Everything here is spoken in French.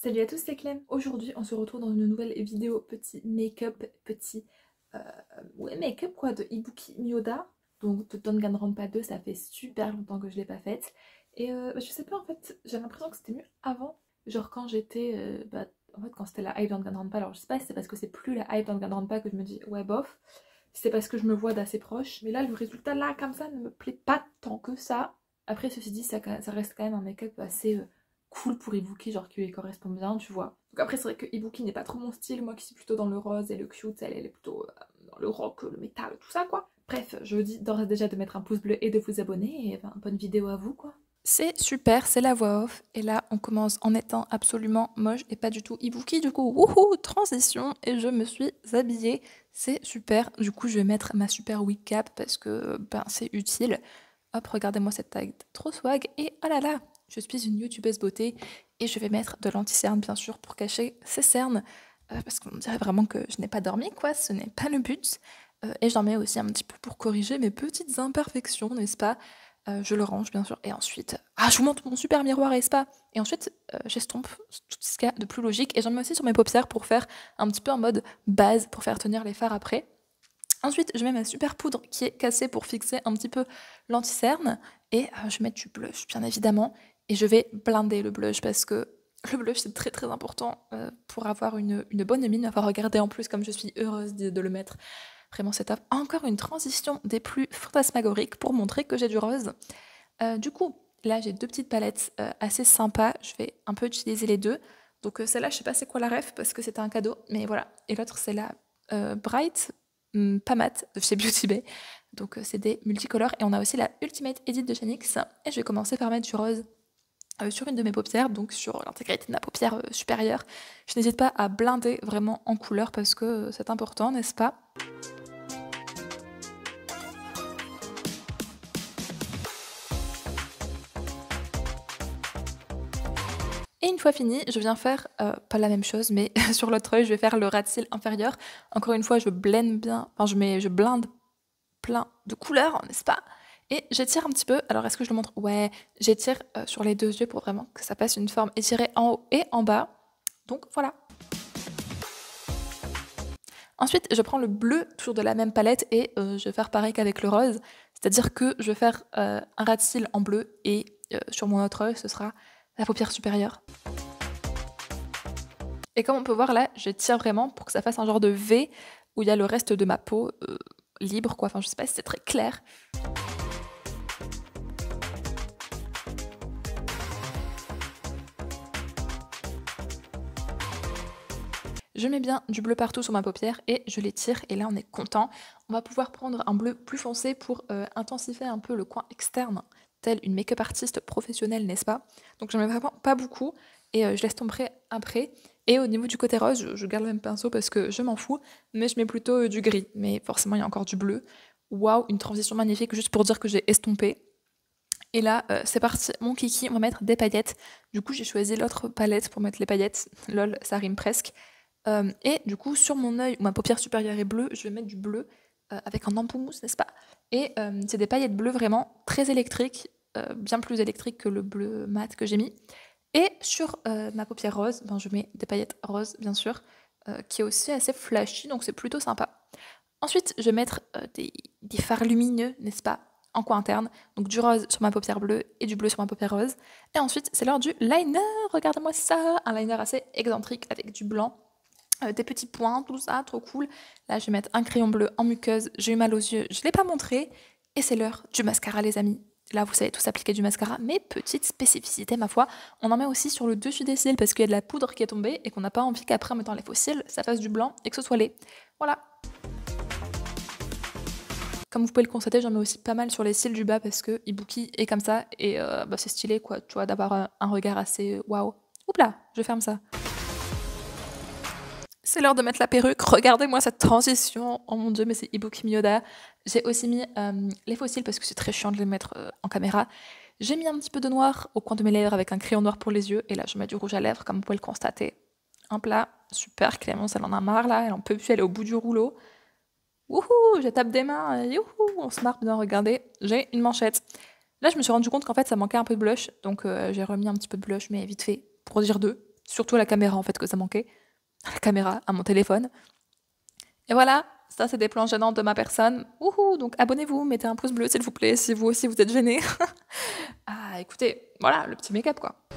Salut à tous, c'est Clem. Aujourd'hui on se retrouve dans une nouvelle vidéo petit make-up quoi, de Ibuki Mioda, donc de Danganronpa 2. Ça fait super longtemps que je l'ai pas faite et je sais pas, en fait j'ai l'impression que c'était mieux avant, genre quand j'étais quand c'était la hype Danganronpa. Alors je sais pas si c'est parce que c'est plus la hype Danganronpa que je me dis ouais bof, si c'est parce que je me vois d'assez proche, mais là le résultat là comme ça ne me plaît pas tant que ça. Après ceci dit, ça reste quand même un make-up assez cool pour Ibuki, genre qui lui correspond bien, tu vois. Donc après c'est vrai que Ibuki n'est pas trop mon style, moi qui suis plutôt dans le rose et le cute, elle est plutôt dans le rock, le métal, tout ça quoi. Bref, je vous dis d'ores et déjà de mettre un pouce bleu et de vous abonner, et ben, bonne vidéo à vous quoi. C'est super, c'est la voix off, et là on commence en étant absolument moche et pas du tout Ibuki, du coup wouhou, transition, et je me suis habillée, c'est super. Du coup je vais mettre ma super wig cap parce que ben c'est utile. Hop, regardez-moi cette tag trop swag, et oh là là, je suis une youtubeuse beauté et je vais mettre de l'anti-cerne bien sûr pour cacher ces cernes parce qu'on dirait vraiment que je n'ai pas dormi quoi, ce n'est pas le but. Et j'en mets aussi un petit peu pour corriger mes petites imperfections, n'est-ce pas. Je le range bien sûr et ensuite, ah je vous montre mon super miroir, n'est-ce pas. Et ensuite j'estompe tout ce qu'il y a de plus logique et j'en mets aussi sur mes paupières pour faire un petit peu en mode base pour faire tenir les fards après. Ensuite, je mets ma super poudre qui est cassée pour fixer un petit peu l'anti-cerne et je mets du blush bien évidemment. Et je vais blinder le blush parce que le blush c'est très important pour avoir une bonne mine. Enfin regardez en plus comme je suis heureuse de le mettre, vraiment c'est top. Encore une transition des plus fantasmagoriques pour montrer que j'ai du rose. Du coup là j'ai deux petites palettes assez sympas, je vais un peu utiliser les deux. Donc celle-là je sais pas c'est quoi la ref parce que c'était un cadeau mais voilà. Et l'autre c'est la Bright pas mat de chez Beauty Bay. Donc c'est des multicolores et on a aussi la Ultimate Edit de Chanix. Et je vais commencer par mettre du rose sur une de mes paupières, donc sur l'intégralité de ma paupière supérieure. Je n'hésite pas à blinder vraiment en couleur parce que c'est important, n'est-ce pas. Et une fois fini, je viens faire, pas la même chose, mais sur l'autre œil, je vais faire le ras de cils inférieur. Encore une fois, je blende bien, enfin je blinde plein de couleurs, n'est-ce pas. Et j'étire un petit peu, alors est-ce que je le montre. Ouais, j'étire sur les deux yeux pour vraiment que ça passe une forme étirée en haut et en bas. Donc voilà. Ensuite, je prends le bleu, toujours de la même palette, et je vais faire pareil qu'avec le rose. C'est-à-dire que je vais faire un ras de cils en bleu, et sur mon autre œil, ce sera la paupière supérieure. Et comme on peut voir là, je tire vraiment pour que ça fasse un genre de V, où il y a le reste de ma peau libre, quoi. Enfin, je sais pas si c'est très clair. Je mets bien du bleu partout sur ma paupière et je l'étire et là on est content. On va pouvoir prendre un bleu plus foncé pour intensifier un peu le coin externe, telle une make-up artiste professionnelle, n'est-ce pas. Donc j'en mets vraiment pas beaucoup et je laisse tomber après. Et au niveau du côté rose, je garde le même pinceau parce que je m'en fous, mais je mets plutôt du gris. Mais forcément il y a encore du bleu. Waouh, une transition magnifique juste pour dire que j'ai estompé. Et là, c'est parti, mon kiki, on va mettre des paillettes. Du coup j'ai choisi l'autre palette pour mettre les paillettes. Lol, ça rime presque. Et du coup sur mon œil, ma paupière supérieure est bleue, je vais mettre du bleu avec un ampoumousse, n'est-ce pas. Et c'est des paillettes bleues vraiment très électriques, bien plus électriques que le bleu mat que j'ai mis. Et sur ma paupière rose, ben, je mets des paillettes roses bien sûr, qui est aussi assez flashy, donc c'est plutôt sympa. Ensuite je vais mettre des fards lumineux, n'est-ce pas, en coin interne, donc du rose sur ma paupière bleue et du bleu sur ma paupière rose. Et ensuite c'est l'heure du liner, regardez-moi ça, un liner assez excentrique avec du blanc. Des petits points, tout ça, trop cool. Là, je vais mettre un crayon bleu en muqueuse. J'ai eu mal aux yeux, je ne l'ai pas montré. Et c'est l'heure du mascara, les amis. Là, vous savez tous appliquer du mascara, mais petite spécificité, ma foi. On en met aussi sur le dessus des cils parce qu'il y a de la poudre qui est tombée et qu'on n'a pas envie qu'après, en mettant les faux cils, ça fasse du blanc et que ce soit laid. Voilà. Comme vous pouvez le constater, j'en mets aussi pas mal sur les cils du bas parce que Ibuki est comme ça et c'est stylé, quoi. Tu vois, d'avoir un regard assez waouh. Oups là, je ferme ça. C'est l'heure de mettre la perruque, regardez-moi cette transition, oh mon dieu, mais c'est Ibuki Mioda. J'ai aussi mis les faux cils parce que c'est très chiant de les mettre en caméra. J'ai mis un petit peu de noir au coin de mes lèvres avec un crayon noir pour les yeux, et là je mets du rouge à lèvres comme vous pouvez le constater. Un plat, super, Clémence elle en a marre là, elle en peut plus, elle est au bout du rouleau. Wouhou, je tape des mains, youhou, on se marre bien, regardez, j'ai une manchette. Là je me suis rendu compte qu'en fait ça manquait un peu de blush, donc j'ai remis un petit peu de blush mais vite fait, pour dire deux. surtout à la caméra en fait que ça manquait, à la caméra, à mon téléphone. Et voilà, ça c'est des plans gênants de ma personne. Wouhou, donc abonnez-vous, mettez un pouce bleu s'il vous plaît, si vous aussi vous êtes gêné. Ah écoutez, voilà, le petit make-up quoi.